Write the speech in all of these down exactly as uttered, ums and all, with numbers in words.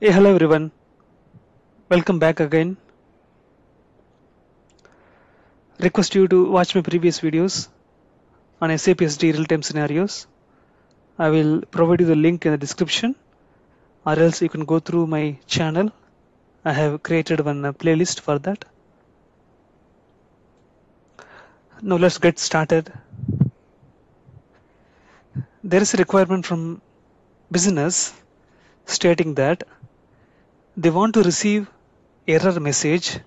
Hey, hello everyone, welcome back again. Request you to watch my previous videos on S A P S D real-time scenarios. I will provide you the link in the description, or else you can go through my channel. I have created one playlist for that. Now let's get started. There is a requirement from business stating that they want to receive error message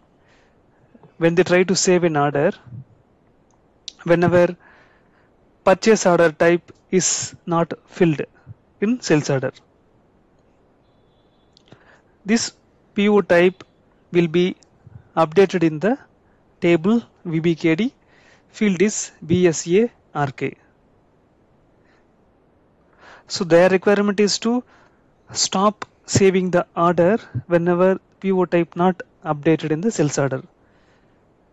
when they try to save an order whenever purchase order type is not filled in sales order. This P O type will be updated in the table V B K D, field is B S A R K. So their requirement is to stop saving the order whenever P O type not updated in the sales order.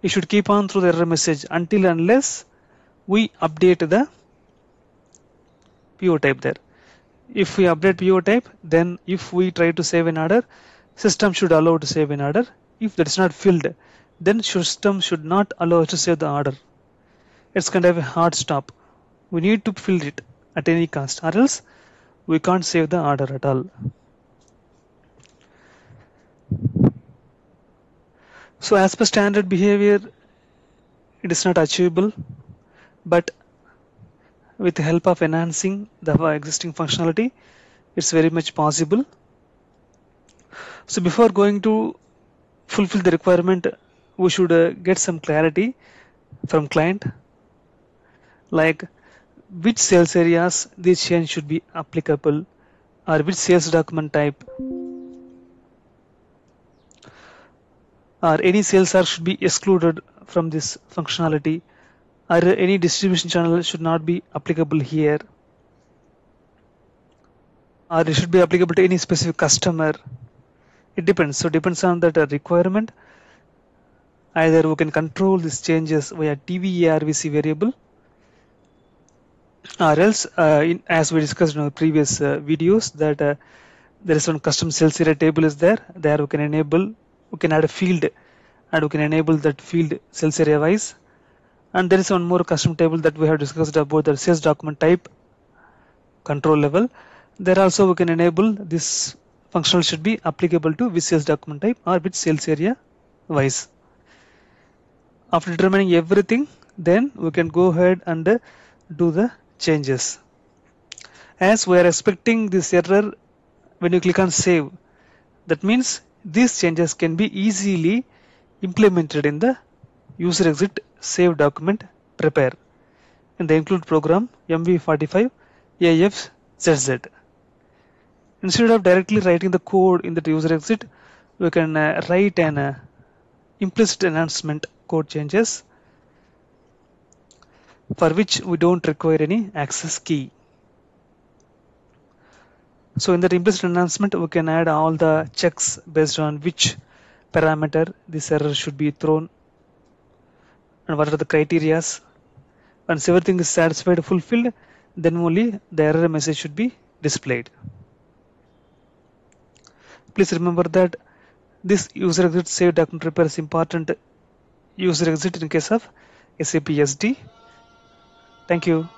You should keep on through the error message until unless we update the P O type there. If we update P O type, then if we try to save an order, system should allow to save an order. If that is not filled, then system should not allow us to save the order. It's kind of a hard stop. We need to fill it at any cost, or else we can't save the order at all. So as per standard behavior, it is not achievable, but with the help of enhancing the existing functionality, it's very much possible. So before going to fulfill the requirement, we should uh, get some clarity from client, like which sales areas this change should be applicable, or which sales document type, or any sales org should be excluded from this functionality, or any distribution channel should not be applicable here, or it should be applicable to any specific customer. It depends. So it depends on that requirement. Either we can control these changes via T V R V C variable, or else uh, in, as we discussed in our previous uh, videos, that uh, there is one custom sales area table is there. There we can enable, we can add a field and we can enable that field sales area wise. And there is one more custom table that we have discussed about the sales document type control level. There also we can enable this functional should be applicable to which sales document type or which sales area wise. After determining everything, then we can go ahead and uh, do the changes. As we are expecting this error when you click on save, that means these changes can be easily implemented in the user exit save document prepare in the include program M V forty-five A F Z Z. Instead of directly writing the code in the user exit, we can uh, write an uh, implicit enhancement code changes, for which we don't require any access key. So in that implicit enhancement, we can add all the checks based on which parameter this error should be thrown and what are the criteria. Once everything is satisfied, fulfilled, then only the error message should be displayed. Please remember that this user exit save document repair is important user exit in case of S A P S D. Thank you.